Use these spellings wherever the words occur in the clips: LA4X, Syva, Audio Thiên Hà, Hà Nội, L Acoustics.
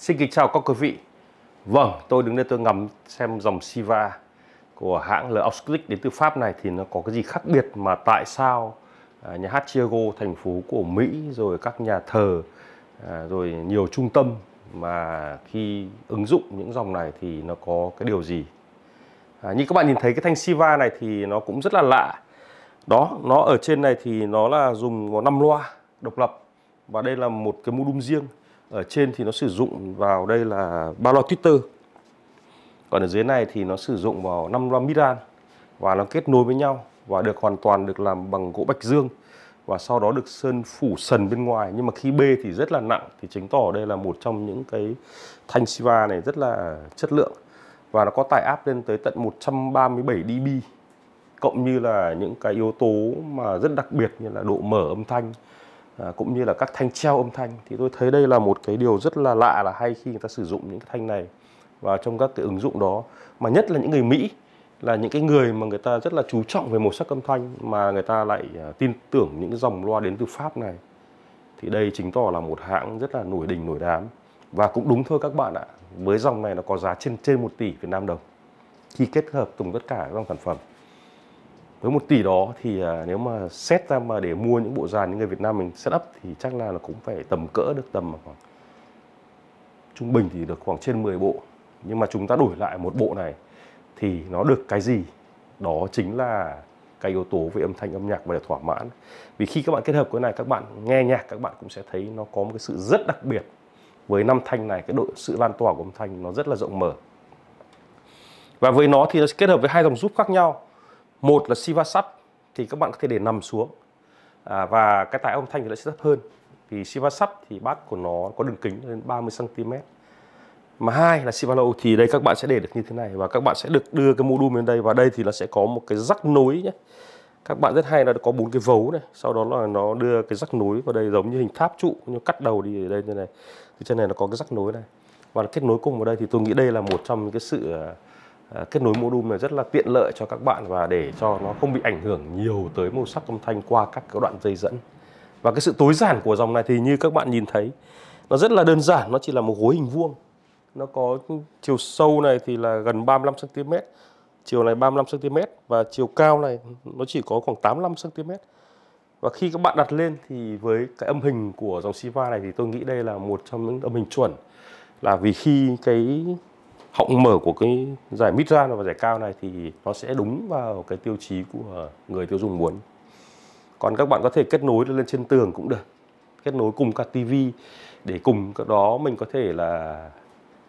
Xin kính chào các quý vị. Vâng, tôi đứng đây tôi ngắm xem dòng Syva của hãng L Acoustics đến từ Pháp này thì nó có cái gì khác biệt mà tại sao nhà hát Chicago, thành phố của Mỹ, rồi các nhà thờ, rồi nhiều trung tâm mà khi ứng dụng những dòng này thì nó có cái điều gì. Như các bạn nhìn thấy cái thanh Syva này thì nó cũng rất là lạ. Đó, nó ở trên này thì nó là dùng có 5 loa độc lập và đây là một cái module riêng. Ở trên thì nó sử dụng vào đây là 3 loa tweeter. Còn ở dưới này thì nó sử dụng vào 5 loa mid-range và nó kết nối với nhau và được hoàn toàn được làm bằng gỗ bạch dương và sau đó được sơn phủ sần bên ngoài, nhưng mà khi bê thì rất là nặng, thì chứng tỏ đây là một trong những cái thanh Syva này rất là chất lượng và nó có tải áp lên tới tận 137 dB. Cộng như là những cái yếu tố mà rất đặc biệt như là độ mở âm thanh, cũng như là các thanh treo âm thanh, thì tôi thấy đây là một cái điều rất là lạ, là hay khi người ta sử dụng những cái thanh này và trong các cái ứng dụng đó, mà nhất là những người Mỹ, là những cái người mà người ta rất là chú trọng về màu sắc âm thanh mà người ta lại tin tưởng những dòng loa đến từ Pháp này, thì đây chứng tỏ là một hãng rất là nổi đình nổi đám. Và cũng đúng thôi các bạn ạ, với dòng này nó có giá trên 1 tỷ Việt Nam đồng khi kết hợp cùng tất cả dòng sản phẩm. Với 1 tỷ đó thì nếu mà xét ra mà để mua những bộ dàn những người Việt Nam mình setup thì chắc là nó cũng phải tầm cỡ được tầm khoảng trung bình thì được khoảng trên 10 bộ. Nhưng mà chúng ta đổi lại một bộ này thì nó được cái gì? Đó chính là cái yếu tố về âm thanh, âm nhạc và để thỏa mãn. Vì khi các bạn kết hợp cái này, các bạn nghe nhạc các bạn cũng sẽ thấy nó có một cái sự rất đặc biệt. Với 5 thanh này, cái độ sự lan tỏa của âm thanh nó rất là rộng mở. Và với nó thì nó sẽ kết hợp với hai dòng sub khác nhau. Một là Syva sub thì các bạn có thể để nằm xuống và cái tải âm thanh thì lại sẽ thấp hơn. Vì Syva sub thì bát của nó có đường kính lên 30 cm. Mà hai là Syva low thì đây các bạn sẽ để được như thế này và các bạn sẽ được đưa cái module lên đây, và đây thì nó sẽ có một cái rắc nối nhé. Các bạn rất hay là có 4 cái vấu này, sau đó là nó đưa cái rắc nối vào đây giống như hình tháp trụ, như cắt đầu đi ở đây như này. Thì trên này nó có cái rắc nối này và nó kết nối cùng vào đây, thì tôi nghĩ đây là một trong những cái sự kết nối module này rất là tiện lợi cho các bạn và để cho nó không bị ảnh hưởng nhiều tới màu sắc âm thanh qua các đoạn dây dẫn. Và cái sự tối giản của dòng này thì như các bạn nhìn thấy nó rất là đơn giản, nó chỉ là một gối hình vuông. Nó có chiều sâu này thì là gần 35 cm, chiều này 35 cm và chiều cao này nó chỉ có khoảng 85 cm. Và khi các bạn đặt lên thì với cái âm hình của dòng Syva này thì tôi nghĩ đây là một trong những âm hình chuẩn, là vì khi cái họng mở của cái giải mid-range và giải cao này thì nó sẽ đúng vào cái tiêu chí của người tiêu dùng muốn. Còn các bạn có thể kết nối lên trên tường cũng được, kết nối cùng cả tivi để cùng cái đó mình có thể là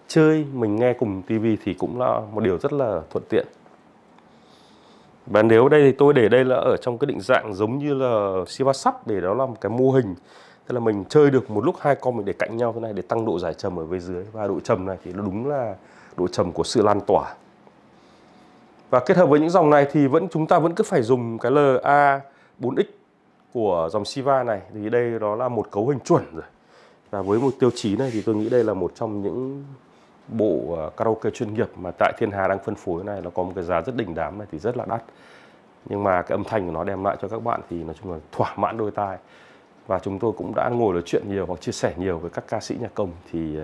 chơi, mình nghe cùng tivi thì cũng là một điều rất là thuận tiện. Và nếu đây thì tôi để đây là ở trong cái định dạng giống như là Syva sub, để đó là một cái mô hình, tức là mình chơi được một lúc hai con, mình để cạnh nhau thế này để tăng độ giải trầm ở bên dưới, và độ trầm này thì nó đúng là độ trầm của sự lan tỏa. Và kết hợp với những dòng này thì chúng ta vẫn cứ phải dùng cái LA4X của dòng Syva này, thì đây đó là một cấu hình chuẩn rồi. Và với một tiêu chí này thì tôi nghĩ đây là một trong những bộ karaoke chuyên nghiệp mà tại Thiên Hà đang phân phối này, nó có một cái giá rất đỉnh đám này thì rất là đắt. Nhưng mà cái âm thanh của nó đem lại cho các bạn thì nói chung là thỏa mãn đôi tai. Và chúng tôi cũng đã ngồi nói chuyện nhiều hoặc chia sẻ nhiều với các ca sĩ nhạc công thì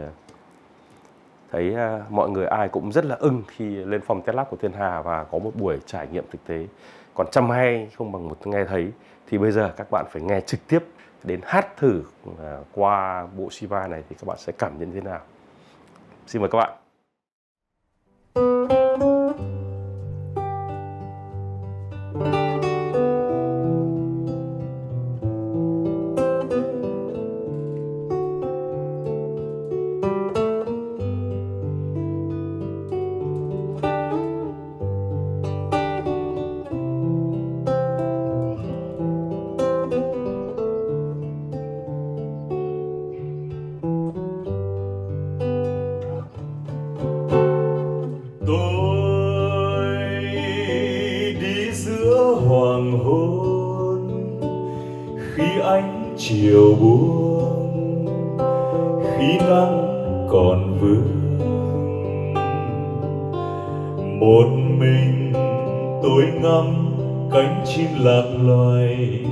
thấy mọi người ai cũng rất là ưng khi lên phòng test lab của Thiên Hà và có một buổi trải nghiệm thực tế. Còn chăm hay không bằng một nghe thấy, thì bây giờ các bạn phải nghe trực tiếp, đến hát thử qua bộ Syva này thì các bạn sẽ cảm nhận thế nào. Xin mời các bạn. Hoàng hôn khi ánh chiều buông, khi nắng còn vương, một mình tôi ngắm cánh chim lạc loài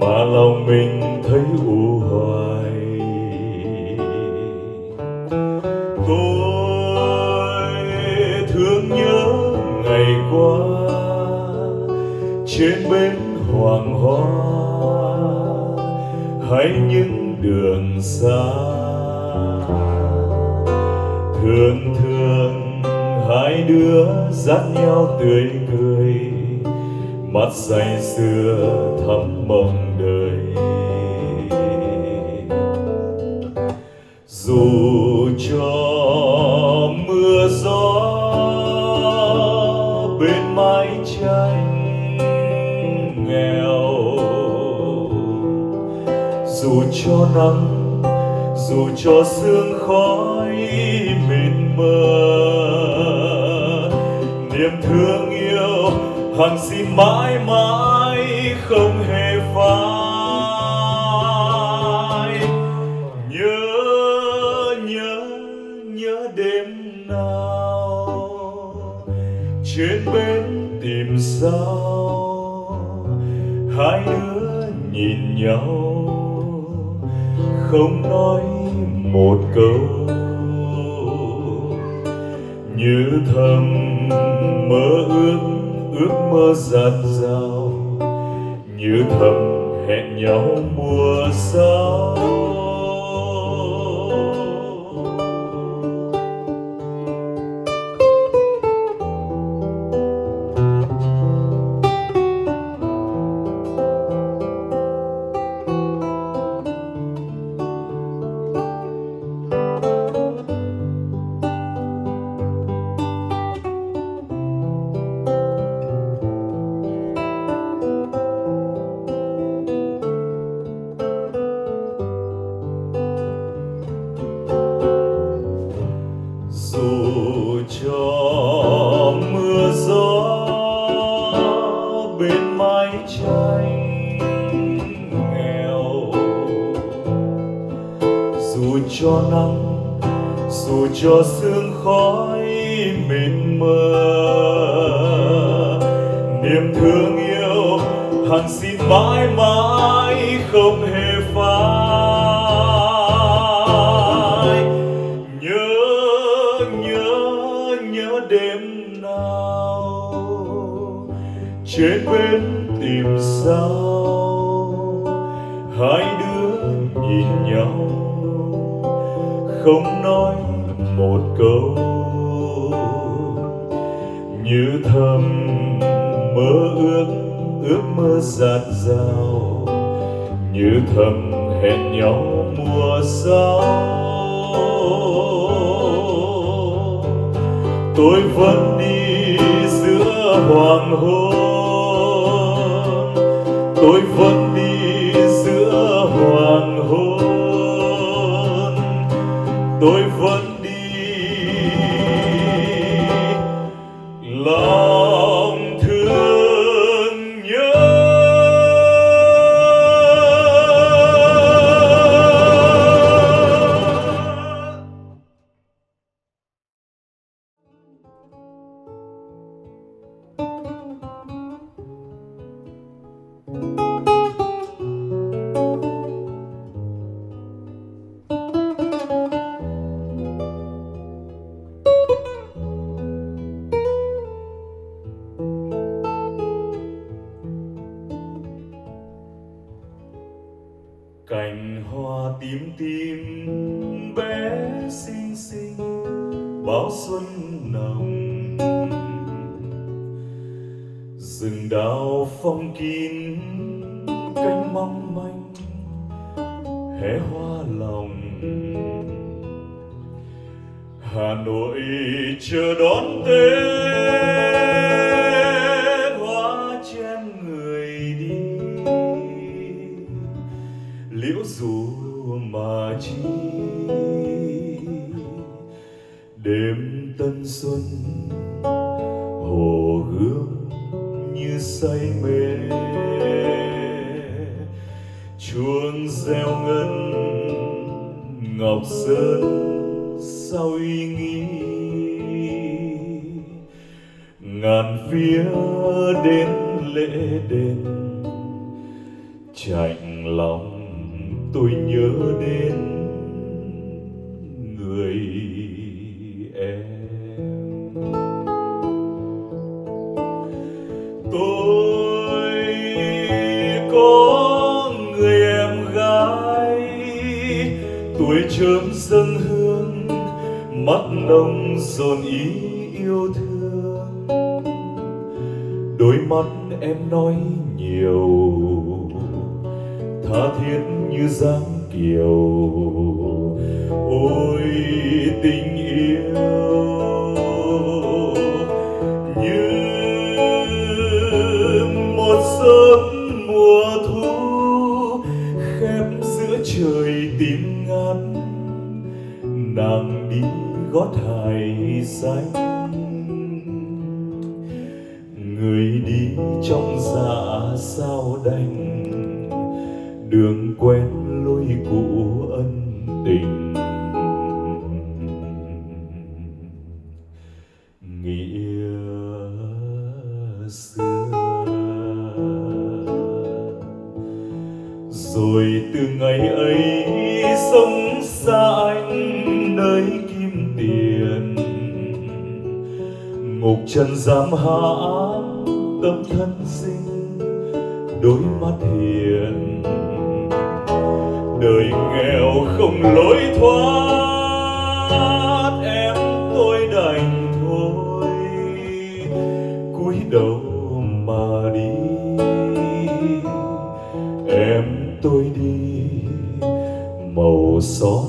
mà lòng mình thấy u hoài. trên bến hoàng hoa hay những đường xa, thường thường hai đứa dắt nhau tươi cười, mắt say sưa thắm mộng đời. Dù cho mưa gió bên mái tranh nghèo, dù cho nắng, dù cho sương khói mịt mờ, niềm thương yêu Hằng xin mãi mãi không hề phai. Nhớ đêm nào trên bến tìm sao hai đứa nhìn nhau không nói một câu, như thầm mơ ước mơ dạt dào, như thầm hẹn nhau mùa sau. Dù cho nắng, dù cho sương khói mịt mờ, niềm thương yêu Hằng xin mãi mãi không hề phai. Nhớ đêm nào trên bến tìm sao hai đứa nhìn nhau không nói một câu, như thầm mơ ước mơ dạt dào, như thầm hẹn nhau mùa sau. Tôi vẫn đi giữa hoàng hôn, tôi vẫn đi giữa hoàng hôn, tôi vẫn đi lòng thương nhớ. Cành hoa tím tím bé xinh xinh báo xuân nồng, rừng đào phong kín cánh mong manh hé hoa lòng. Hà Nội chờ đón Tết hoa chen người đi, liễu dù mà chi đêm tân xuân, hồ gươm như say mê, chuông reo ngân ngọc sơn sao uy nghi, ngàn phía đến lễ đền chạnh lòng. Tôi nhớ đến người em, tôi dâng hương, mắt nồng dồn ý yêu thương. Đôi mắt em nói nhiều, tha thiết như dáng kiều. Ôi tình yêu như một giấc mùa thu khép giữa trời tím ngát, nàng đi gót hài xanh, người đi trong dạ sao đành đường quen lối cũ ân tình. Nghĩa xưa rồi từ ngày ấy sống xa anh nơi kim tiền, ngục trần giam hãm tâm thân sinh đôi mắt hiền. Đời nghèo không lối thoát, em tôi đành thôi cúi đầu mà đi. Em tôi đi màu xót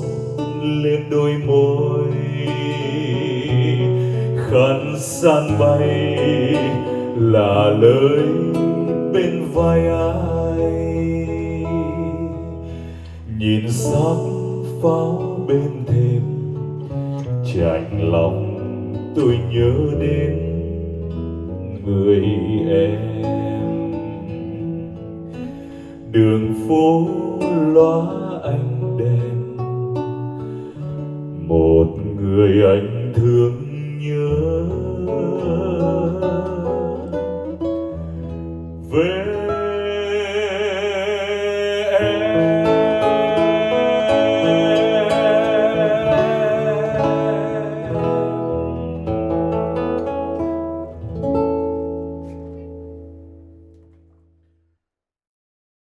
lên đôi môi, khăn san bay là lời bên vai ai. Nhìn sắc pháo bên thềm, chạnh lòng tôi nhớ đến người em. Đường phố lóa ánh đèn, một người anh thương nhớ về.